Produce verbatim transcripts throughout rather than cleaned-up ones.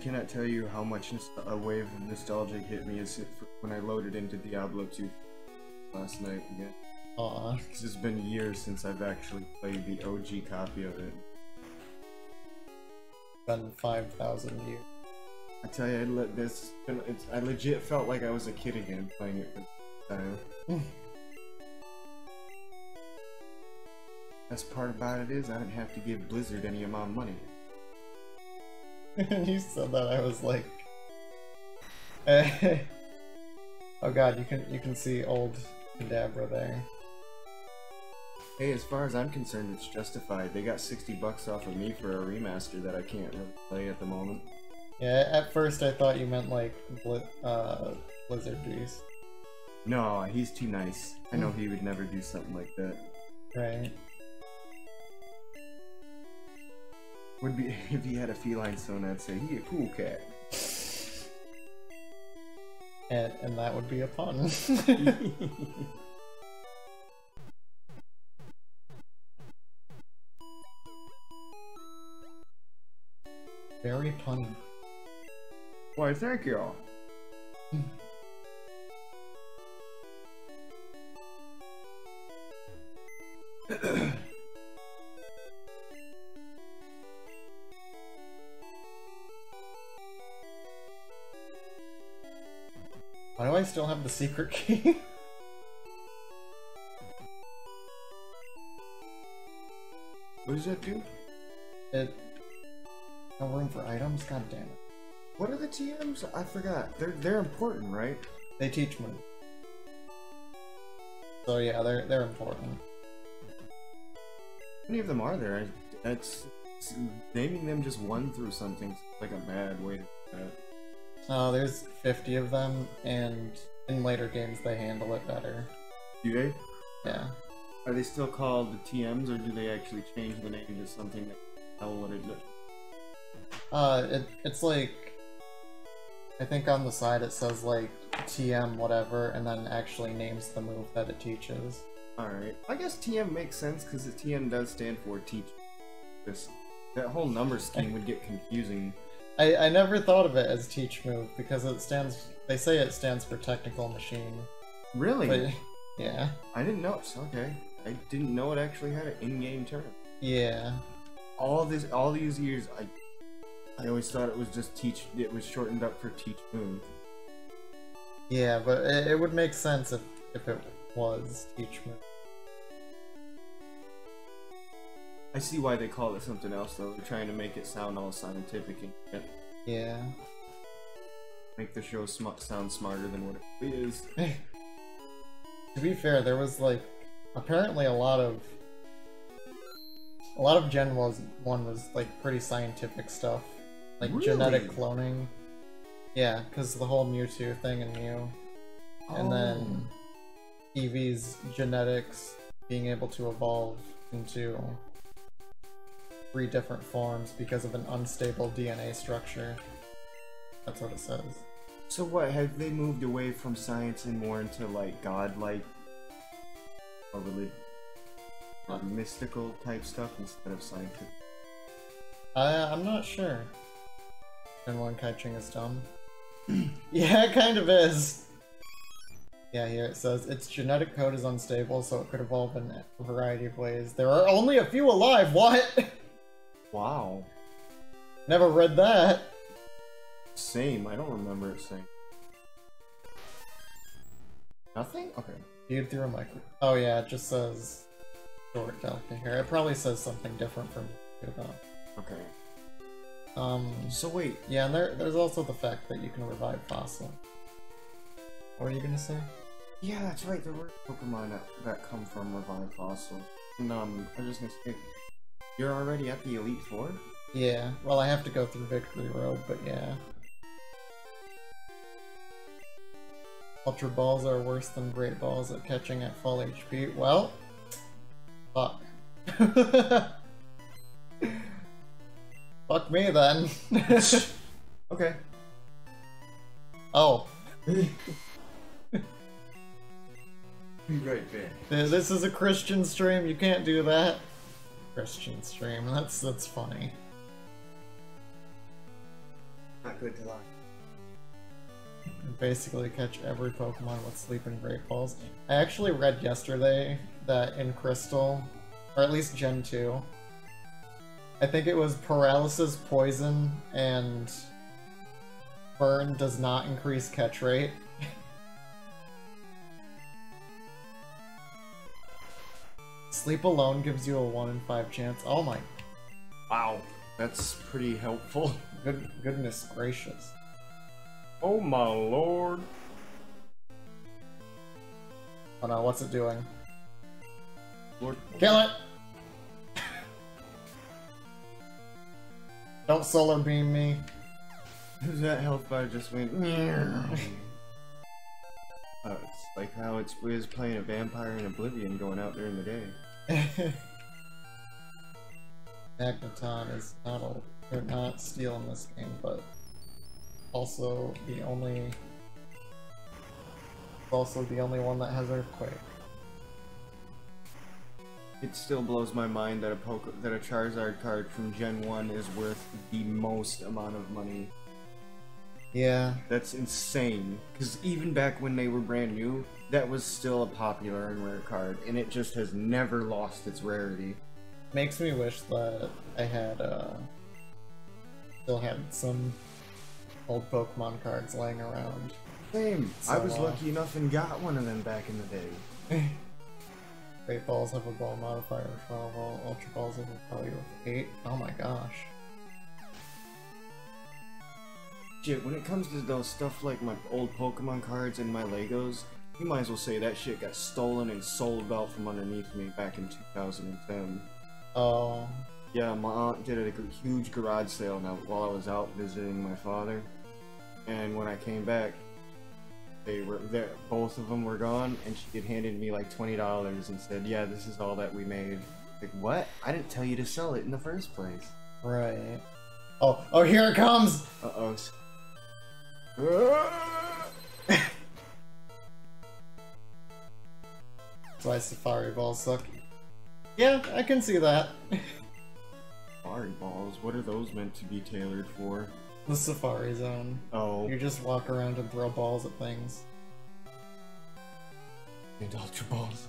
cannot tell you how much a wave of nostalgia hit me as when I loaded into Diablo two last night again. Aww. Because it's been years since I've actually played the O G copy of it. Been five thousand years. I tell you, I let this. It's, I legit felt like I was a kid again playing it for the first time. Best part about it is I didn't have to give Blizzard any of my money. You said that, I was like, hey. Oh god, you can you can see old Cadabra there. Hey, as far as I'm concerned, it's justified. They got sixty bucks off of me for a remaster that I can't really play at the moment. Yeah, at first I thought you meant like Bli uh, Blizzard Beast. No, he's too nice. I know he would never do something like that. Right. Would be if he had a feline son, I'd say he a cool cat. And and that would be a pun. Very punny. Why, thank you all. Why do I still have the secret key? What does that do? It... No room for items? God damn it. What are the T Ms? I forgot. They're they're important, right? They teach me. So yeah, they're they're important. How many of them are there? That's naming them just one through something like a bad way to do that. Oh, there's fifty of them, and in later games they handle it better. Do they? Yeah. Are they still called the T Ms, or do they actually change the name to something that tell what it is? Uh, it, it's like, I think on the side it says like T M whatever, and then actually names the move that it teaches. Alright, I guess T M makes sense because the T M does stand for teach. Just, that whole number scheme would get confusing. I, I never thought of it as teach move because it stands, they say it stands for technical machine. Really? But, yeah. I didn't know, it's okay. I didn't know it actually had an in-game term. Yeah. All this, all these years, I I always thought it was just teach, it was shortened up for teach move. Yeah, but it, it would make sense if, if it was teach move. I see why they call it something else though, they're trying to make it sound all scientific and shit. Yeah. Make the show sm sound smarter than what it is. To be fair, there was like, apparently a lot of... A lot of Gen one was like pretty scientific stuff. Like really? Genetic cloning. Yeah, because the whole Mewtwo thing and Mew. Oh. And then Eevee's genetics being able to evolve into three different forms because of an unstable D N A structure. That's what it says. So what, have they moved away from science and more into like godlike or religion or mystical type stuff instead of scientific? Uh, I'm not sure. Gen one catching is dumb. Yeah, it kind of is. Yeah, here it says, its genetic code is unstable, so it could evolve in a variety of ways. There are only a few alive, what? Wow. Never read that. Same, I don't remember it saying. Nothing? Okay. Viewed through a micro... Oh yeah, it just says... Short Delta here. It probably says something different from... Okay. Um... So wait. Yeah, and there, there's also the fact that you can revive fossil. What were you gonna say? Yeah, that's right, there were Pokemon that, that come from revived fossils. And, um, I was just gonna say, you're already at the Elite Four? Yeah, well, I have to go through Victory Road, but yeah. Ultra Balls are worse than Great Balls at catching at full H P. Well, fuck. Fuck me then. Okay. Oh. Right there. This is a Christian stream, you can't do that. Christian stream, that's that's funny. Not good design. Basically catch every Pokemon with Sleeping Great Balls. I actually read yesterday that in Crystal, or at least Gen two, I think it was Paralysis, Poison, and Burn does not increase catch rate. Sleep alone gives you a one in five chance. Oh my. Wow, that's pretty helpful. Good, goodness gracious. Oh my lord. Oh no, what's it doing? Lord. Kill it! Don't solar beam me. That health bar just went. Oh, it's like how it's weird playing a vampire in Oblivion going out during the day. Magneton is not a, they're not stealing this game, but also the only also the only one that has Earthquake. It still blows my mind that a Poke that a Charizard card from Gen one is worth the most amount of money. Yeah. That's insane. Because even back when they were brand new, that was still a popular and rare card, and it just has never lost its rarity. Makes me wish that I had uh still had some old Pokemon cards laying around. Same. So, I was uh, lucky enough and got one of them back in the day. Great Balls have a ball modifier of twelve, all Ultra Balls have a value of eight. Oh my gosh. Shit, when it comes to those stuff like my old Pokemon cards and my Legos, you might as well say that shit got stolen and sold out from underneath me back in two thousand ten. Oh. Yeah, my aunt did a huge garage sale now while I was out visiting my father, and when I came back, they were there. Both of them were gone, and she had handed me like twenty dollars and said, "Yeah, this is all that we made." Like, what? I didn't tell you to sell it in the first place. Right. Oh, oh, here it comes. Uh oh. That's why Safari Balls suck. Yeah, I can see that. Safari Balls, what are those meant to be tailored for? The Safari Zone. Oh. You just walk around and throw balls at things. And Ultra Balls.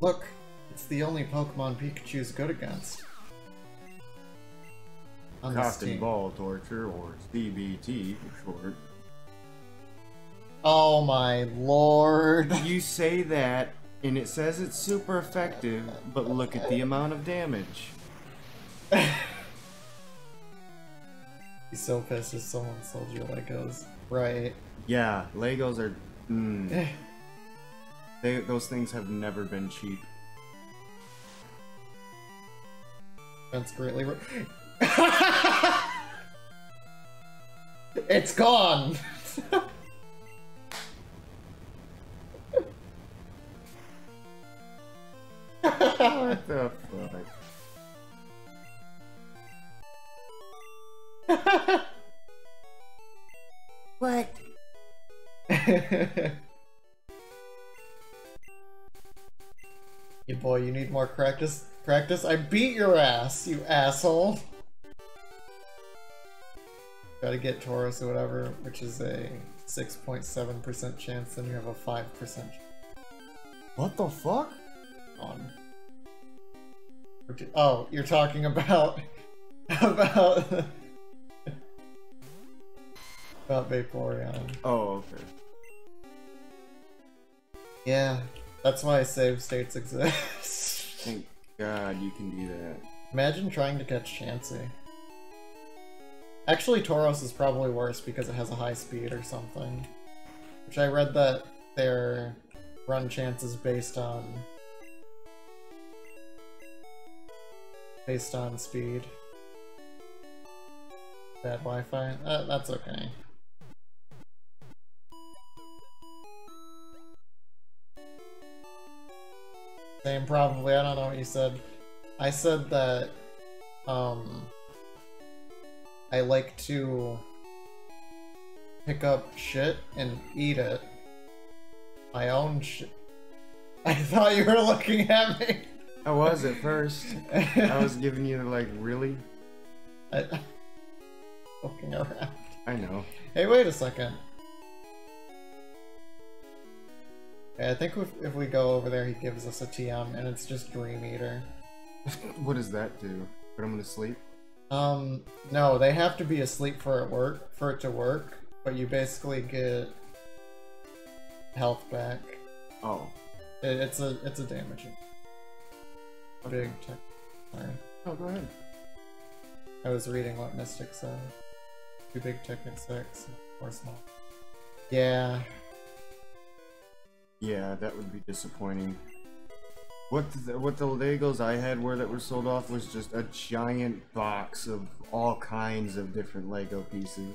Look, it's the only Pokemon Pikachu's good against. On Captain Ball Torture, or C B T for short. Oh my lord. You say that, and it says it's super effective, but look at the amount of damage. He's so pissed if someone sold you Legos. Right. Yeah, Legos are... Mm, they, those things have never been cheap. That's greatly... It's gone! What the fuck? What? Yeah, boy, you need more practice. Practice? I beat your ass, you asshole! Gotta get Tauros or whatever, which is a six point seven percent chance, then you have a five percent chance. What the fuck? On. Oh, you're talking about... about... about Vaporeon. Oh, okay. Yeah, that's why save states exist. Thank God you can do that. Imagine trying to catch Chansey. Actually, Tauros is probably worse because it has a high speed or something. Which I read that their run chance is based on... based on speed. Bad Wi-Fi? Uh, that's okay. Same probably, I don't know what you said. I said that, um... I like to pick up shit and eat it. My own shit. I thought you were looking at me! I was at first. I was giving you the, like, really? I, fucking around. I know. Hey, wait a second. Yeah, I think if, if we go over there, he gives us a T M, and it's just Dream Eater. What does that do? Put him to sleep? Um, no, they have to be asleep for it work for it to work, but you basically get health back. Oh, it, it's a it's a damaging big tech. Sorry. Oh, go ahead. I was reading what Mystic said. Two big technic six, or small. Yeah. Yeah, that would be disappointing. What the, what the Legos I had where that were sold off was just a giant box of all kinds of different Lego pieces.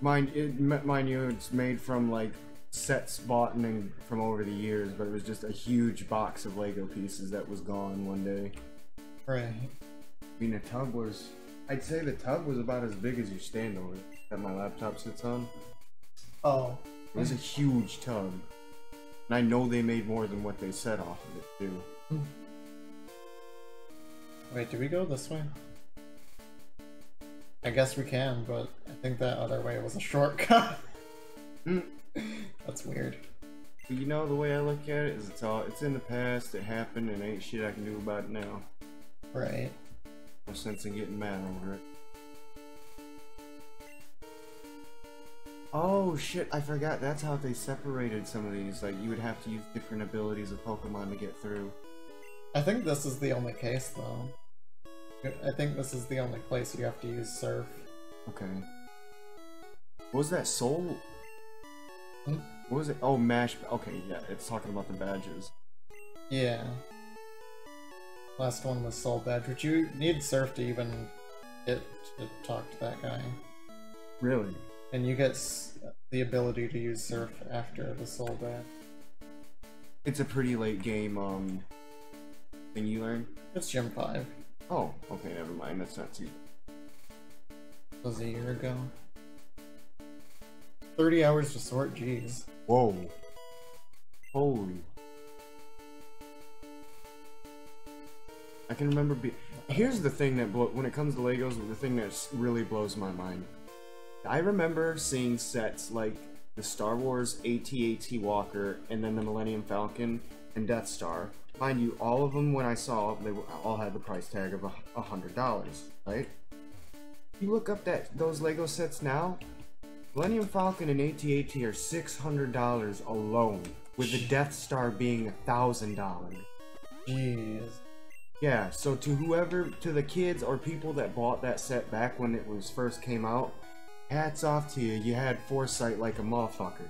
Mind it, mind you, it's made from like sets bought in from over the years, but it was just a huge box of Lego pieces that was gone one day. Right. I mean, the tub was, I'd say the tub was about as big as your stand over that my laptop sits on. Oh. It was a huge tub. And I know they made more than what they said off of it, too. Wait, do we go this way? I guess we can, but I think that other way was a shortcut. Mm. That's weird. You know, the way I look at it is it's all, it's in the past, it happened, and ain't shit I can do about it now. Right. No sense in getting mad over it. Oh shit, I forgot that's how they separated some of these, like you would have to use different abilities of Pokemon to get through. I think this is the only case though. I think this is the only place you have to use Surf. Okay. What was that soul? Hmm? What was it? Oh, Mash. Okay, yeah, it's talking about the badges. Yeah. Last one was Soul Badge, which you need Surf to even get to talk to that guy. Really? And you get the ability to use Surf after the Soul Badge. It's a pretty late game um, thing you learn? It's Gym five. Oh, okay, never mind, that's not too bad. It was a year ago. thirty hours to sort, jeez. Whoa. Holy. I can remember be- Here's the thing that blow- when it comes to Legos, the thing that really blows my mind. I remember seeing sets like the Star Wars A T A T Walker and then the Millennium Falcon and Death Star. Mind you, all of them when I saw, they were, all had the price tag of a hundred dollars, right? You look up that those Lego sets now, Millennium Falcon and A T A T are six hundred dollars alone, with the Death Star being a thousand dollars. Jeez. Yeah. So to whoever, to the kids or people that bought that set back when it was first came out. Hats off to you, you had foresight like a motherfucker.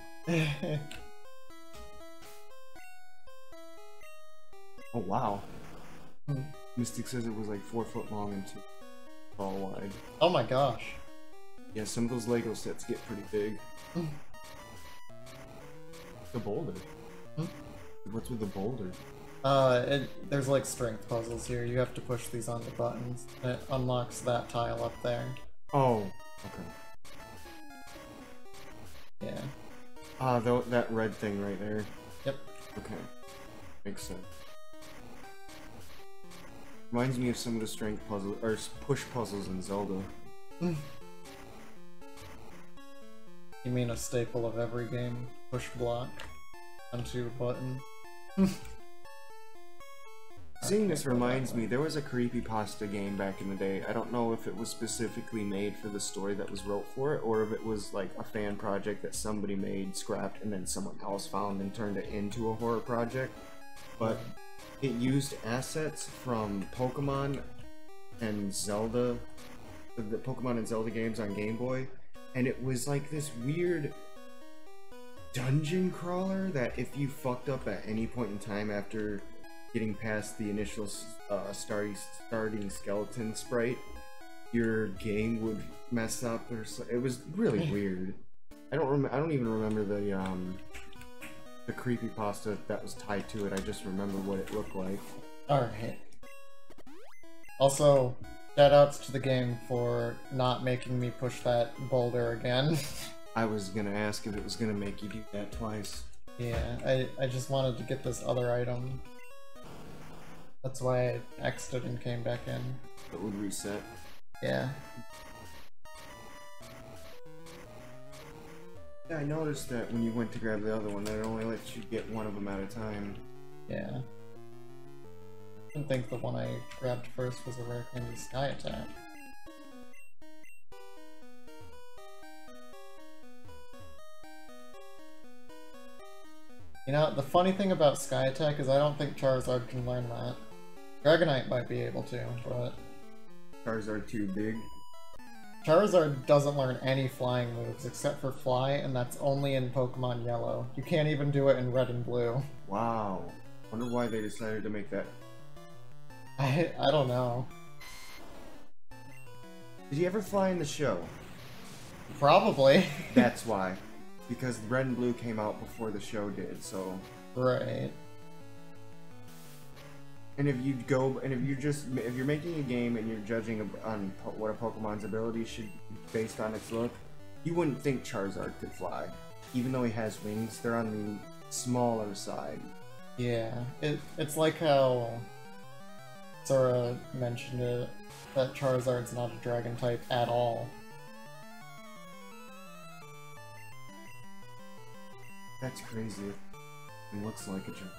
Oh wow. Hmm. Mystic says it was like four foot long and two tall wide. Oh my gosh. Yeah, some of those Lego sets get pretty big. Hmm. The boulder. Hmm? What's with the boulder? Uh, it, there's like strength puzzles here. You have to push these on the buttons. It unlocks that tile up there. Oh, okay. Yeah. Ah, th that red thing right there. Yep. Okay. Makes sense. Reminds me of some of the strength puzzles, or push puzzles in Zelda. You mean a staple of every game? Push block onto a button? Seeing this reminds me, there was a creepypasta game back in the day. I don't know if it was specifically made for the story that was wrote for it, or if it was like a fan project that somebody made, scrapped, and then someone else found and turned it into a horror project. But it used assets from Pokemon and Zelda, the Pokemon and Zelda games on Game Boy, and it was like this weird dungeon crawler that if you fucked up at any point in time after getting past the initial uh, starting, starting skeleton sprite, your game would mess up or so. It was really weird. I don't remember. I don't even remember the um, the creepypasta that was tied to it. I just remember what it looked like. All right. Also, shout outs to the game for not making me push that boulder again. I was gonna ask if it was gonna make you do that twice. Yeah, I I just wanted to get this other item. That's why I exited and came back in. It would reset. Yeah. Yeah, I noticed that when you went to grab the other one, that it only lets you get one of them at a time. Yeah. I didn't think the one I grabbed first was a rare candy sky attack. You know, the funny thing about Sky Attack is I don't think Charizard can learn that. Dragonite might be able to, but... Charizard too big? Charizard doesn't learn any flying moves except for Fly, and that's only in Pokemon Yellow. You can't even do it in Red and Blue. Wow. Wonder why they decided to make that. I, I don't know. Did he ever fly in the show? Probably. That's why. Because Red and Blue came out before the show did, so... Right. And if you go, and if you just, if you're making a game and you're judging on what a Pokemon's ability should be based on its look, you wouldn't think Charizard could fly. Even though he has wings, they're on the smaller side. Yeah, it, it's like how Sora mentioned it, that Charizard's not a dragon type at all. That's crazy. It looks like a jump.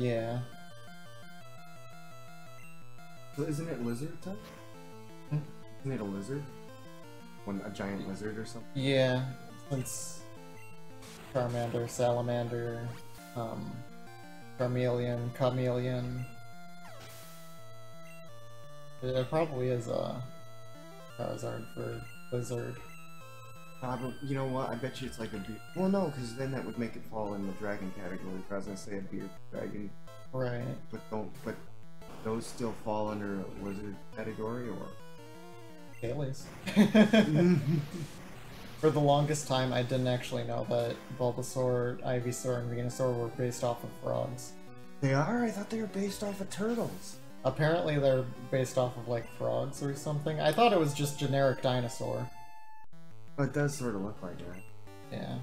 Yeah. So isn't it lizard type? Hmm? Isn't it a lizard? One, a giant lizard or something? Yeah. Since Charmander, Salamander, um, Charmeleon, Chameleon. It probably is a Charizard for lizard. Uh, but you know what? I bet you it's like a beer. Well, no, because then that would make it fall in the dragon category. I was gonna say a beer dragon. Right. But don't. But those still fall under a lizard category, or tailies. For the longest time, I didn't actually know that Bulbasaur, Ivysaur, and Venusaur were based off of frogs. They are. I thought they were based off of turtles. Apparently, they're based off of like frogs or something. I thought it was just generic dinosaur. Well, it does sort of look like that. Yeah.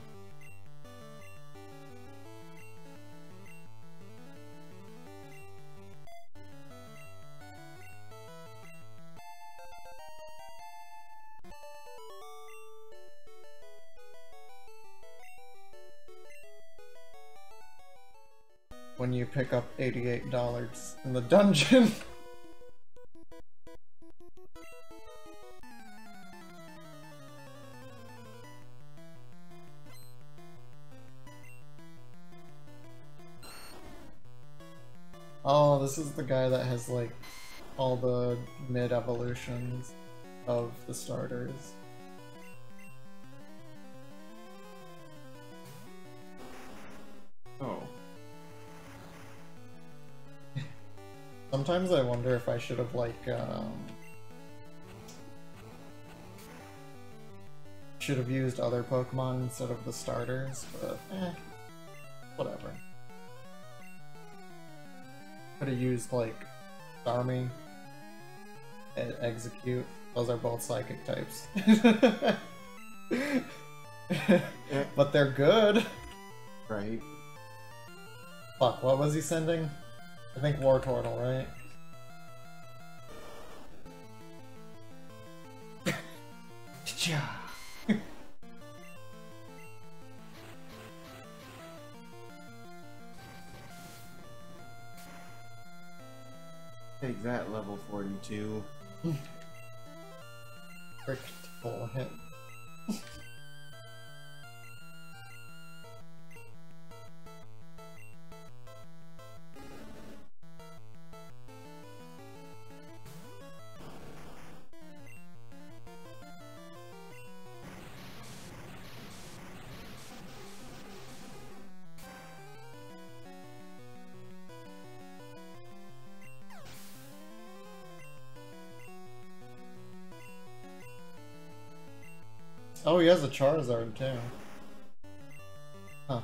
When you pick up eighty-eight dollars in the dungeon. Oh, this is the guy that has, like, all the mid-evolutions of the starters. Oh. Sometimes I wonder if I should have, like, um... should have used other Pokemon instead of the starters, but, eh, whatever. Could have used, like, Starmie and Exeggcute. Those are both psychic types. But they're good! Right. Fuck, what was he sending? I think Wartortle, right? Take that, level forty-two. Critical hit. Oh, he has a Charizard, too. Huh.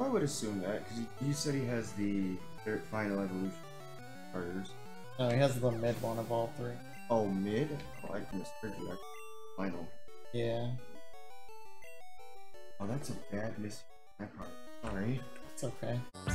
I would assume that, because you said he has the third final evolution starters. No, he has the mid one of all three. Oh, mid? Oh, I misheard you. Final. Yeah. Oh, that's a bad miss. Sorry. sorry. It's okay.